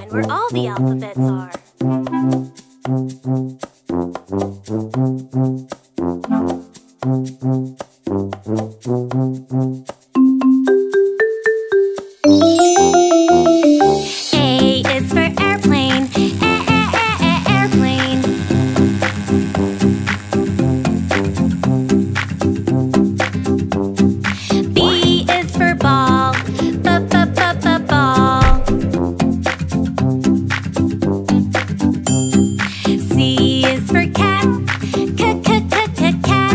line where all the alphabets are. A is for airplane, airplane. B is for ball, ball. C is for cat, cat.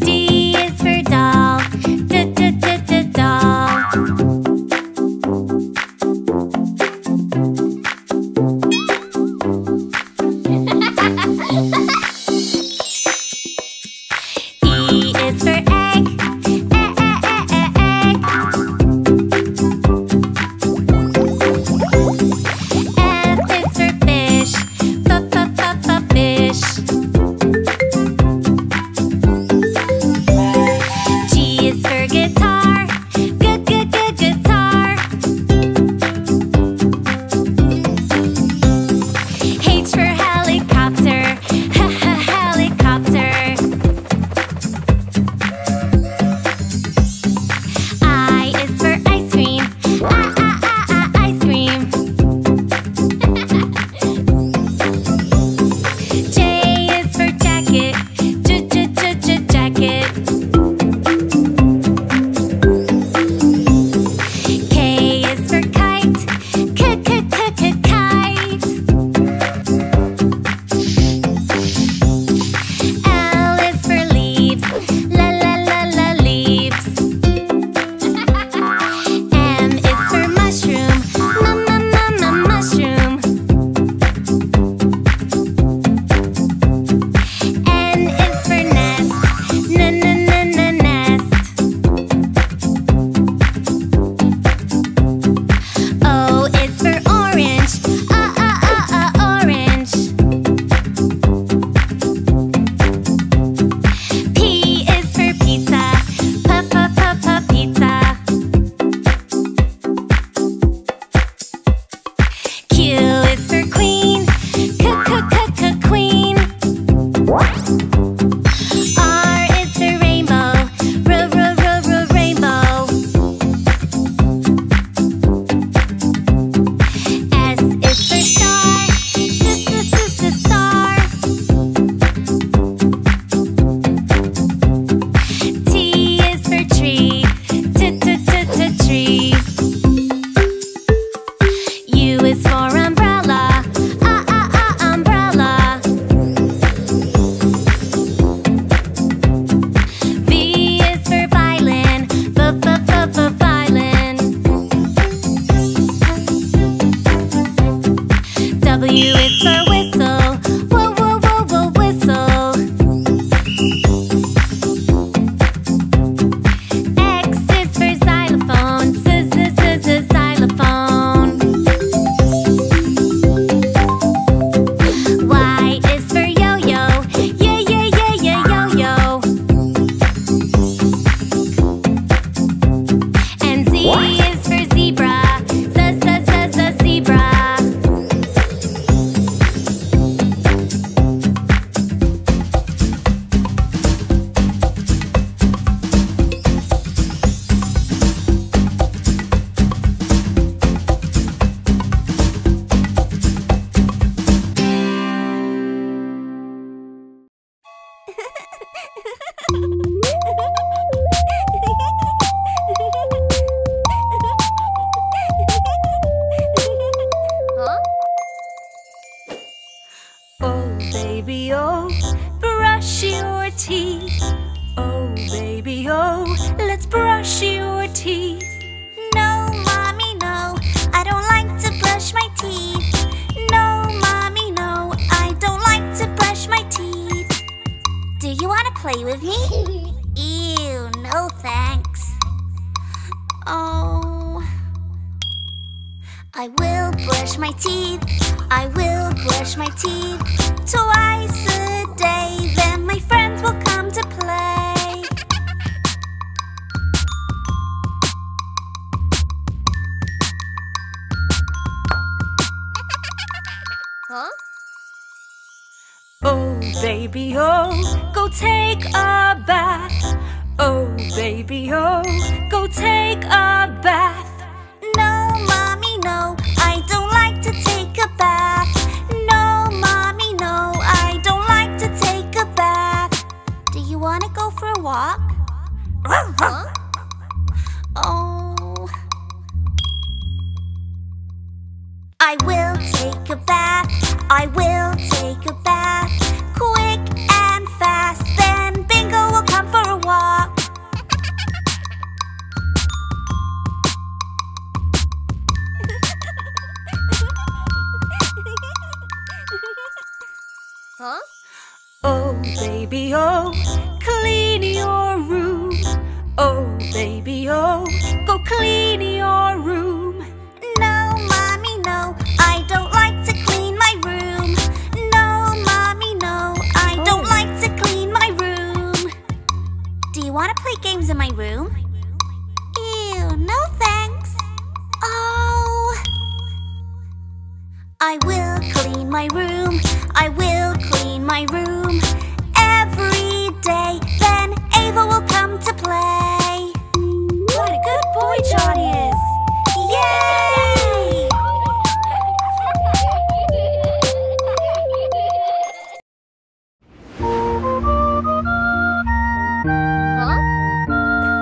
D is for doll, doll. E is for egg, F is for fish, fish. G is for guitar, guitar. H for helicopter, helicopter. I is for ice cream, ice cream. J is for jacket, jacket. K is for kite, kite. L is for leaves, leaves. M is for mushroom, mushroom. N is for nest, nest. O is for orange, orange. P is for pizza, pizza. Q is for queen, queen. R is for rainbow, rainbow. S is for star, star. T is for tree, tree. U is for umbrella, umbrella. V is for violin, violin. W is for whistle, whistle. X is for xylophone, xylophone. Y is for yo-yo, yo-yo. And Z is for zebra, zebra. Oh baby, oh, brush your teeth. Oh baby, oh, let's brush your teeth. No, mommy, no, I don't like to brush my teeth. No, mommy, no, I don't like to brush my teeth. Do you want to play with me? Ew, no thanks. Oh, I will brush my teeth. I will brush my teeth twice a day. Then my friends will come to play. Huh? Oh, baby, oh, go take a bath. Oh, baby, oh, go take a bath. No, mommy, no, I don't like to take a bath. No, mommy, no, I don't like to take a bath. Do you want to go for a walk? Huh? Oh, I will take a bath. I will take a bath. Quick and fast, then Bingo will come for a walk. Huh? Oh, baby, oh, clean your room. Oh, baby, oh, go clean your room. No, mommy, no, I don't like to clean my room. No, mommy, no, I don't like to clean my room. Do you want to play games in my room? Ew, no thanks. Oh, I will clean my room. I will clean my room every day. Then Ava will come to play. What a good boy Johnny is! Yay! Huh? Huh?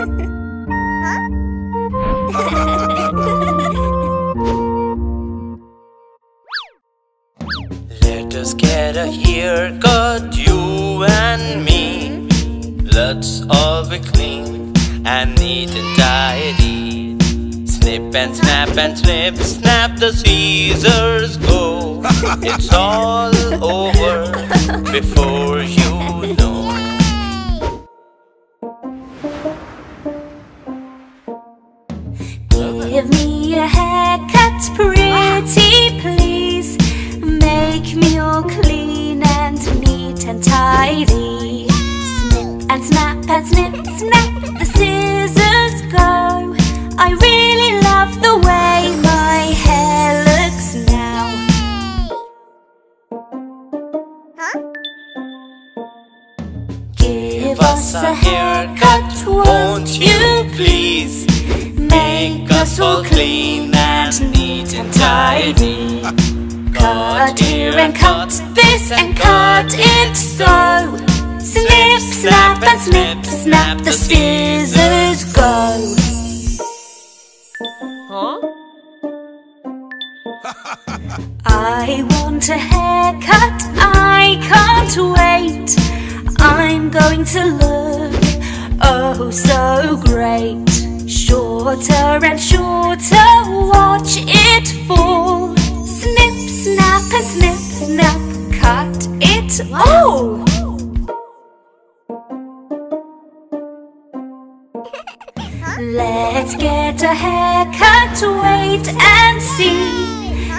Let us gather here, God, you and me. Let's all be clean and neat and tidy. Snip and snap and snip, snap the scissors go. It's all over before you know. Give me a haircut, pretty please. Make me all clean and neat and tidy. Snip and snap and snip, snap, the scissors go. I really love the way my hair looks now. Huh? Give us a haircut, won't you please? Make us all clean and neat and tidy. Cut here and cut this and cut it so. Snip, snap and snip, snap, the scissors go. Huh? I want a haircut, I can't wait. I'm going to look oh so great. Shorter and shorter, watch it fall. Snip, snap and snip, snap, cut it all. Let's get a haircut, wait and see.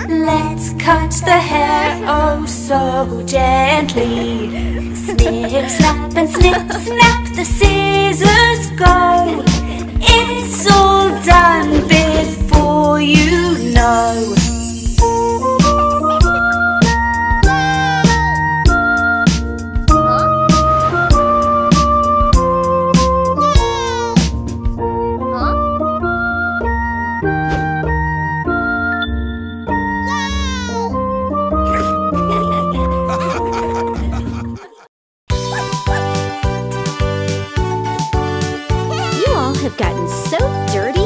Let's cut the hair oh so gently. Snip, snap and snip, snap, the scissors go. It's all done before you know. Gotten so dirty.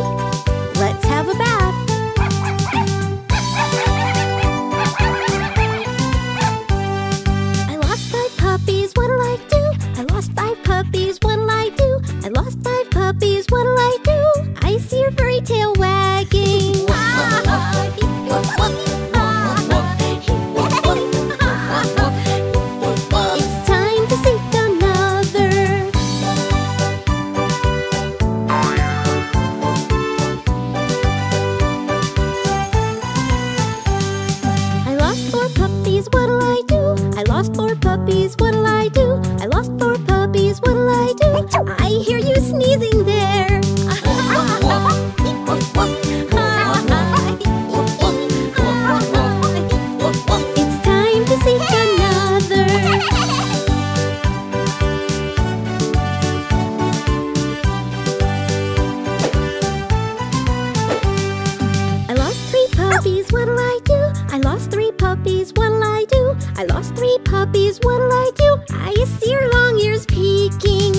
puppies, what'll I do? I lost 3 puppies, what'll I do? I lost 3 puppies, what'll I do? I see her long ears peeking.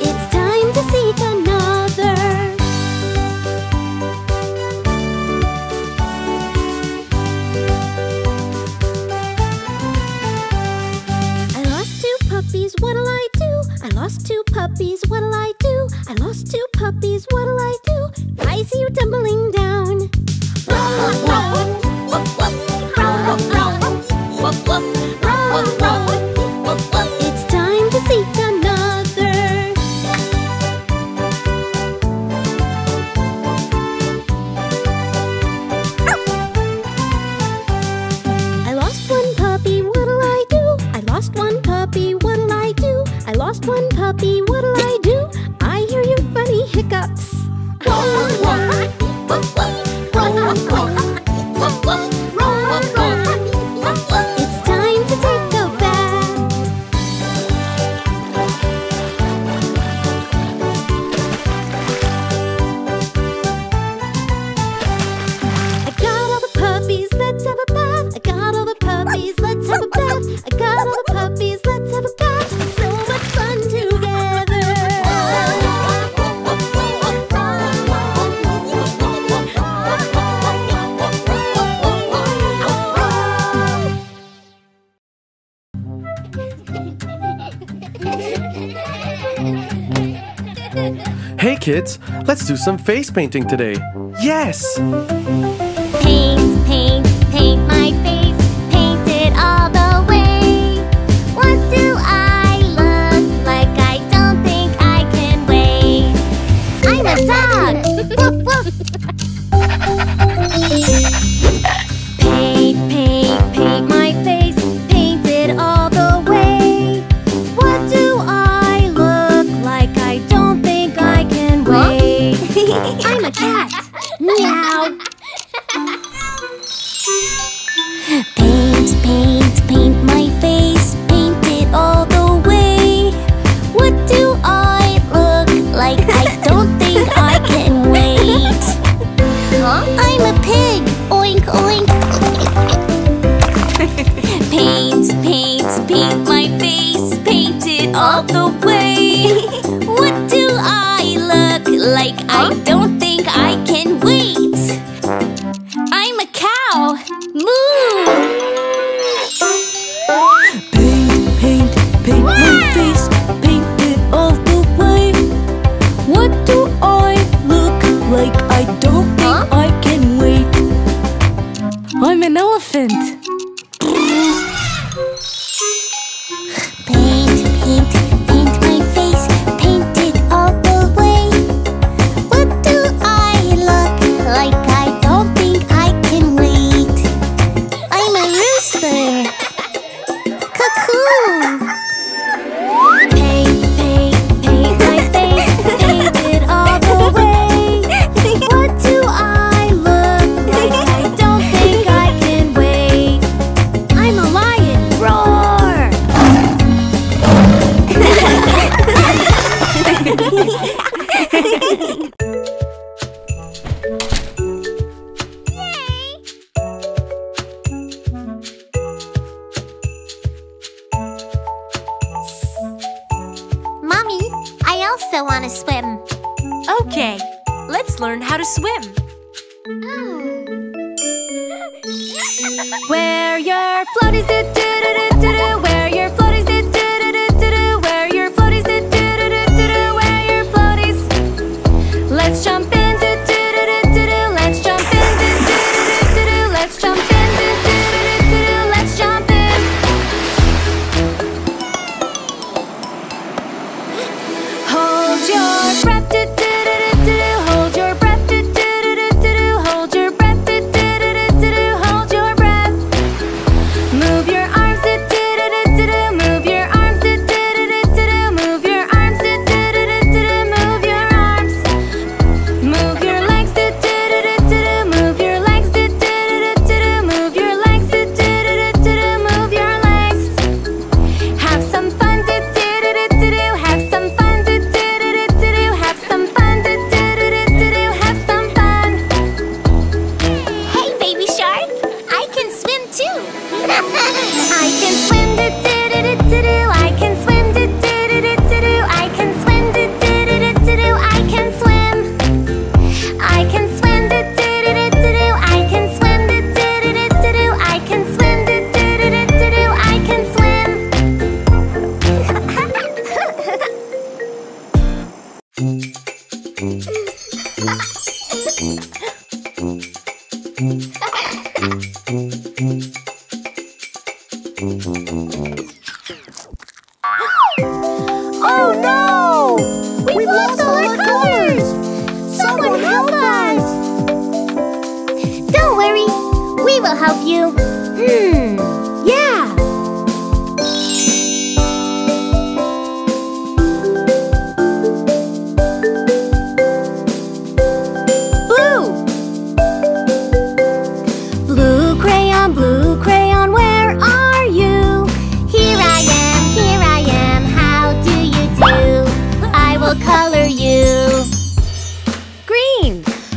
It's time to seek another. I lost 2 puppies, what'll I do? I lost 2 puppies, what'll I do? I lost 2 puppies, what'll I do? I see you tumbling down. It's time to seek another. I lost 1 puppy, what'll I do? I lost 1 puppy, what'll I do? I lost 1 puppy, what'll I do? I hear your funny hiccups. It's time to take a bath. I got all the puppies, let's have a bath. I got all the puppies, let's have a bath. I got all the puppies, let's have a bath. It's so much fun together. Hey kids, let's do some face painting today. Yes! Paint, paint, paint my face. Paint it all the way. What do I look like? I don't think I can wait. I'm a dog! Woof, woof. Paint, paint, paint my face. Paint it all the way. What do I look like? I don't think I can wait. I'm a cat. Meow. Paint, paint, paint my face. Paint it all the way. What do I look like? I don't think I can wait. I'm a pig. Oink, oink. Paint, paint, paint my face. Paint it all the way. What do I look like? I don't think I can wait. I'm a cow. Moo! Paint, paint, paint my face. Paint it all the way. What do I look like? I don't think I can wait. I'm an elephant. Paint, paint, paint my face. Paint it all the way. What do I look like? I don't think I can wait. I'm a rooster. Cuckoo. Paint, paint, paint my face. Paint it all the way. What do I look like? I don't think I can wait. I'm a lion. Roar. I want to swim. Okay, let's learn how to swim. Where your float is the do-do-do-do-do. Where your float is the do-do-do-do-do. Where your float is the do-do-do-do-do. Where your float is. Let's jump in the do-do-do-do-do. Let's jump in the do-do-do-do-do. Let's jump in the do-do-do-do-do. Let's jump in. Hold your breath, do do do do do. Hold your breath, do do do do do. Hold your breath, do do do do do. Hold your breath. Move your arms, do Oh no! We've lost all our colors! Someone help us! Don't worry, we will help you. Yeah!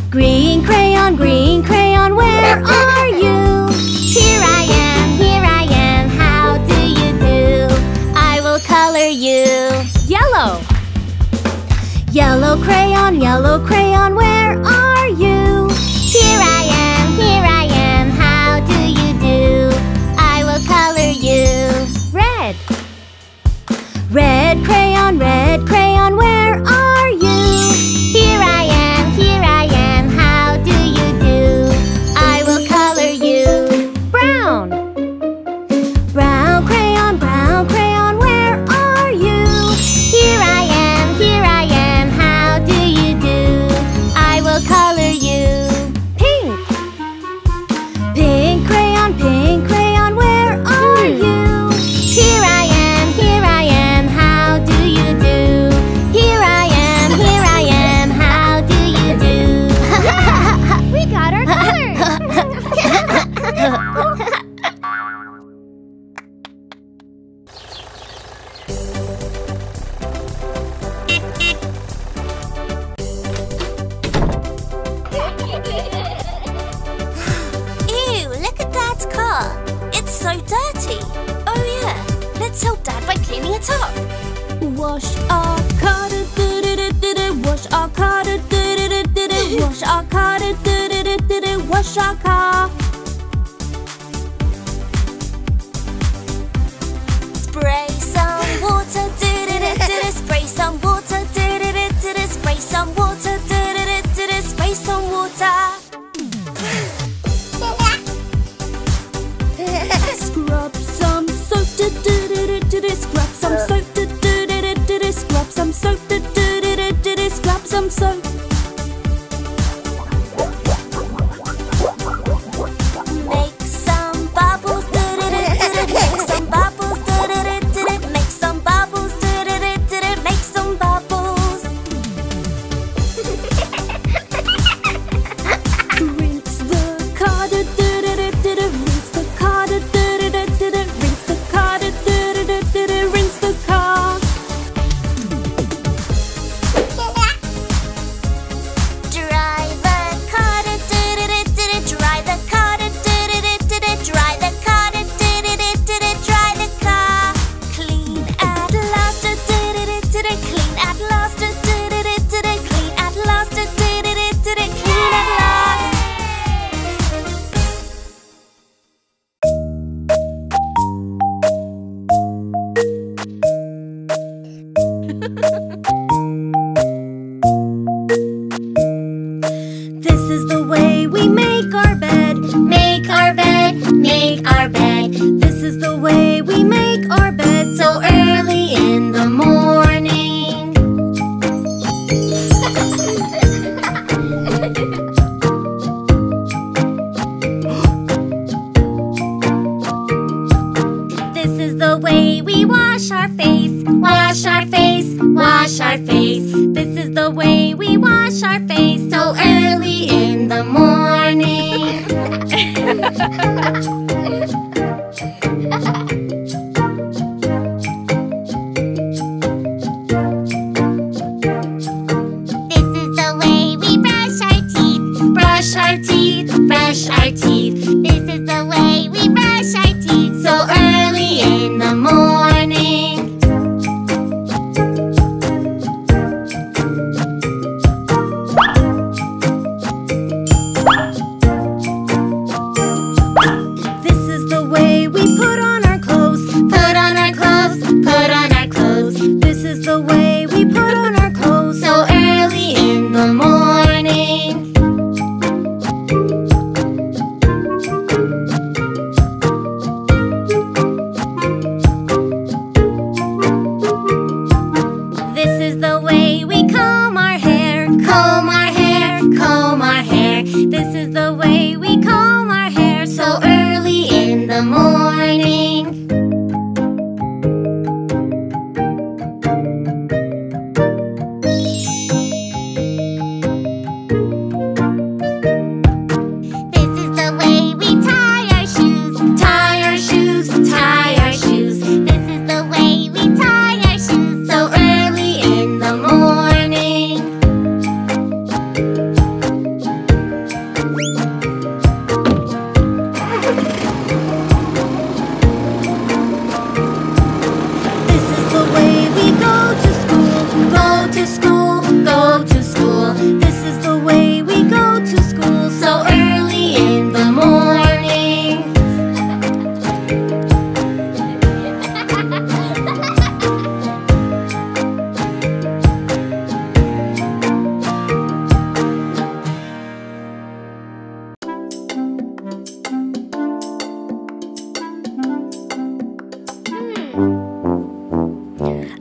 Green crayon, where are you? Here I am, how do you do? I will color you. Yellow! Yellow crayon, where are you? Here I am, how do you do? I will color you. Red! Red crayon, where are you?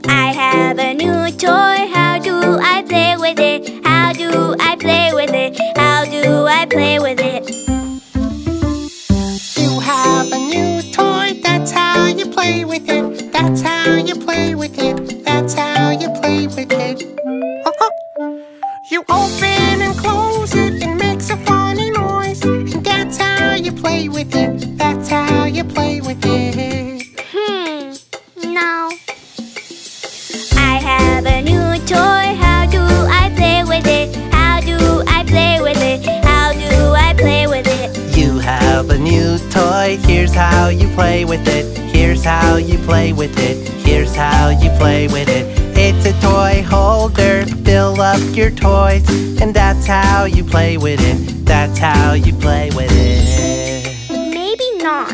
I have a new toy. How do I play with it? How do I play with it? How do I play with it? You have a new toy. That's how you play with it. That's how you play with it. That's how you play with it. You open and close it. It makes a funny noise. And that's how you play with it. That's how you play with it. A new toy, here's how you play with it. Here's how you play with it. Here's how you play with it. It's a toy holder, fill up your toys. And that's how you play with it. That's how you play with it. Maybe not.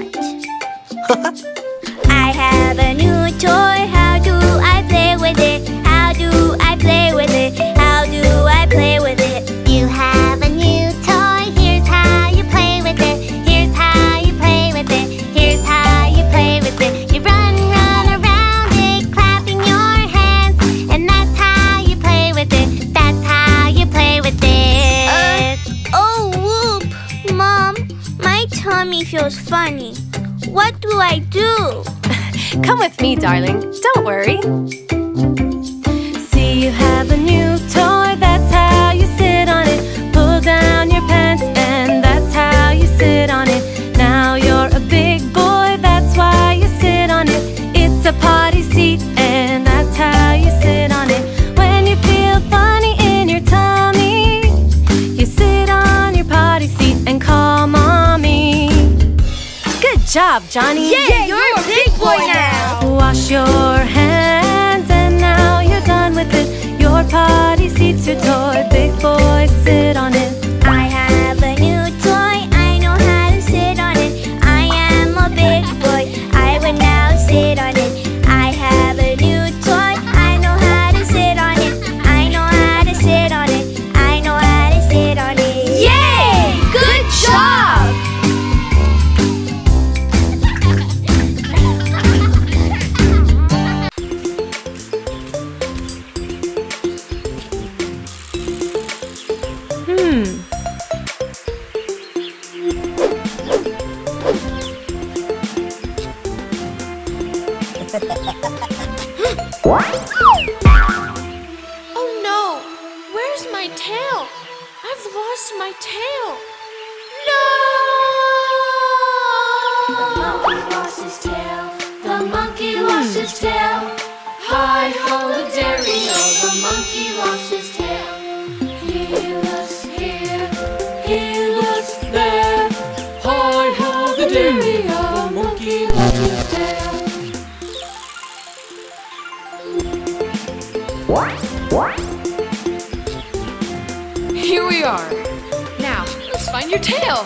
I have a new toy, how do I play with it? How do I play with it? How do I play with it? You have a new toy, here's how you play with it. Mommy feels funny. What do I do? Come with me, darling. Don't worry. See, you have a new toy. That's how you sit on it. Pull down your pants and that's how you sit on it. Now you're a big boy. That's why you sit on it. It's a potty seat and that's how you sit on it. When you feel funny in your tummy, you sit on your potty seat and call Mommy. Good job, Johnny. Yeah, you're a big boy now. Wash your hands and now you're done with it. Your potty seat's your toy. Big boy, sit on it. I have a new toy. I know how to sit on it. I am a big boy. I will now sit on it. I have a new toy. I know how to sit on it. I know how to sit on it. I know how to sit on it. Yay! Good job! Oh no! Where's my tail? I've lost my tail! No! The monkey lost his tail. The monkey lost his tail. Hi ho, the dairy-o, the monkey lost his tail. He looks here, he looks there. Hi ho, the dairy-o, the monkey lost his tail. Here we are. Now, let's find your tail.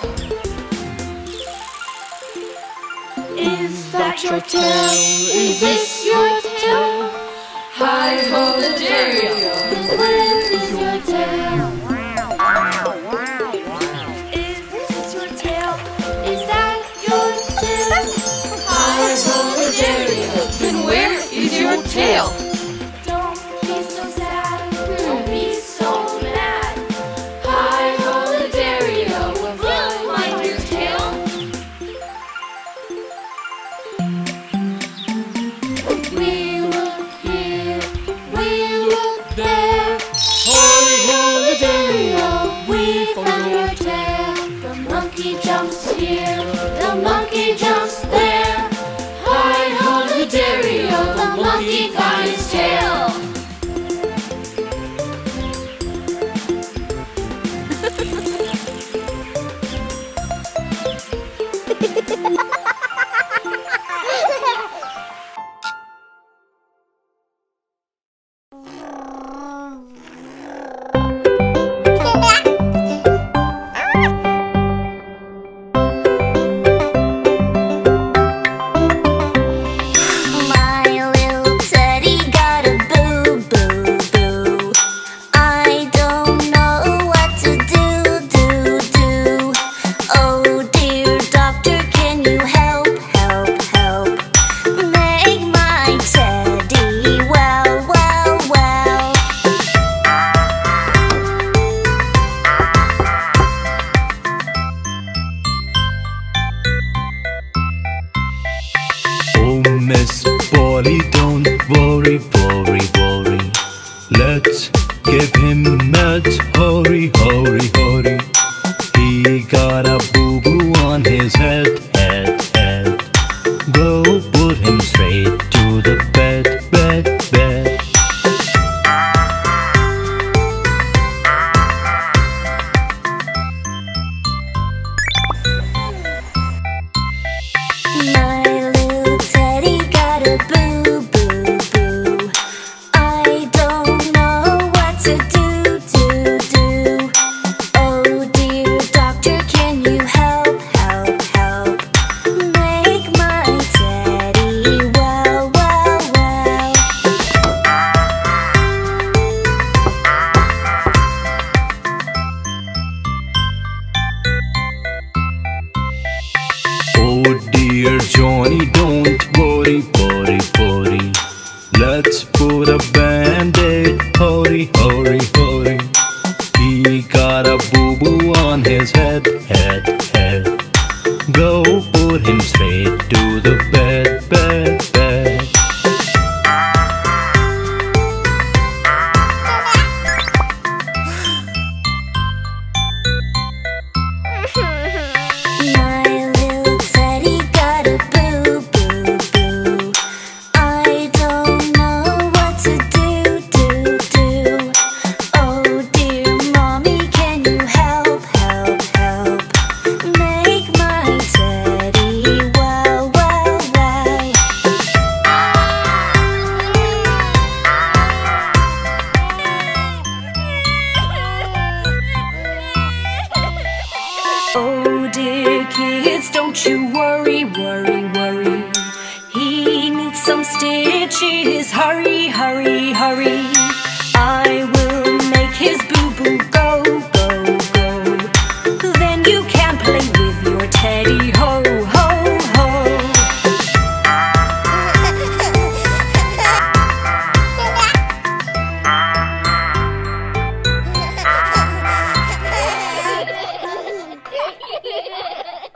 Is that your tail? Is this your tail? Hi-ho, the dairy-o, where is your tail? Is this your tail? Is that your tail? Hi-ho, the dairy-o, then where is your tail? Help, help, make my teddy well. Let's give him nuts, hurry, hurry, hurry. He got a boo-boo on his head, head, head. Go put him straight to the bed, bed, bed. My little teddy got a boo-boo. Oh dear Johnny, don't worry, worry, worry. Let's put a band-aid, hurry, hurry.